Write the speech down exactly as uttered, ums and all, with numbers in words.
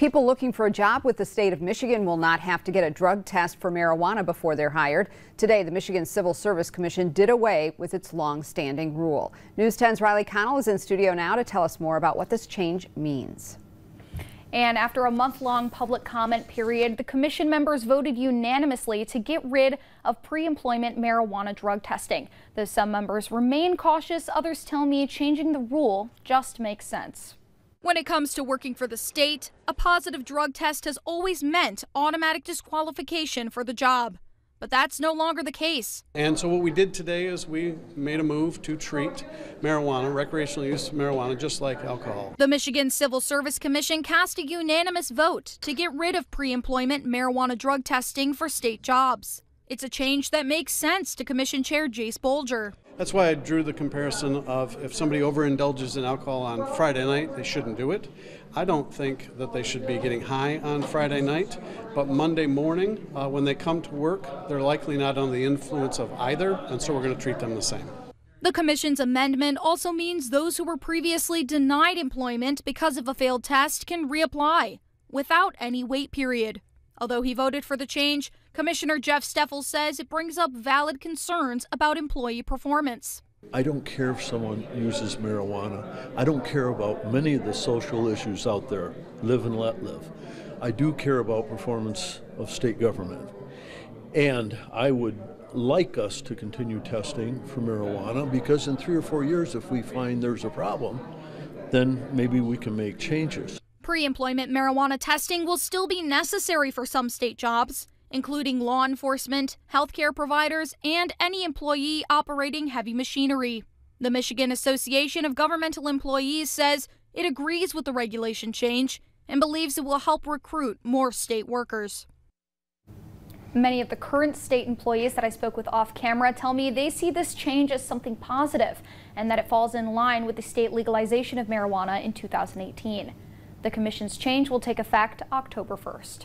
People looking for a job with the state of Michigan will not have to get a drug test for marijuana before they're hired. Today, the Michigan Civil Service Commission did away with its long-standing rule. News ten's Riley Connell is in studio now to tell us more about what this change means. And after a month-long public comment period, the commission members voted unanimously to get rid of pre-employment marijuana drug testing. Though some members remain cautious, others tell me changing the rule just makes sense. When it comes to working for the state, a positive drug test has always meant automatic disqualification for the job. But that's no longer the case. And so what we did today is we made a move to treat marijuana, recreational use of marijuana, just like alcohol. The Michigan Civil Service Commission cast a unanimous vote to get rid of pre-employment marijuana drug testing for state jobs. It's a change that makes sense to Commission Chair Jace Bolger. That's why I drew the comparison of if somebody overindulges in alcohol on Friday night, they shouldn't do it. I don't think that they should be getting high on Friday night, but Monday morning uh, when they come to work, they're likely not under the influence of either, and so we're going to treat them the same. The commission's amendment also means those who were previously denied employment because of a failed test can reapply without any wait period. Although he voted for the change, Commissioner Jeff Steffel says it brings up valid concerns about employee performance. I don't care if someone uses marijuana. I don't care about many of the social issues out there, live and let live. I do care about performance of state government. And I would like us to continue testing for marijuana, because in three or four years, if we find there's a problem, then maybe we can make changes. Pre-employment marijuana testing will still be necessary for some state jobs, including law enforcement, healthcare providers, and any employee operating heavy machinery. The Michigan Association of Governmental Employees says it agrees with the regulation change and believes it will help recruit more state workers. Many of the current state employees that I spoke with off camera tell me they see this change as something positive and that it falls in line with the state legalization of marijuana in two thousand eighteen. The commission's change will take effect October first.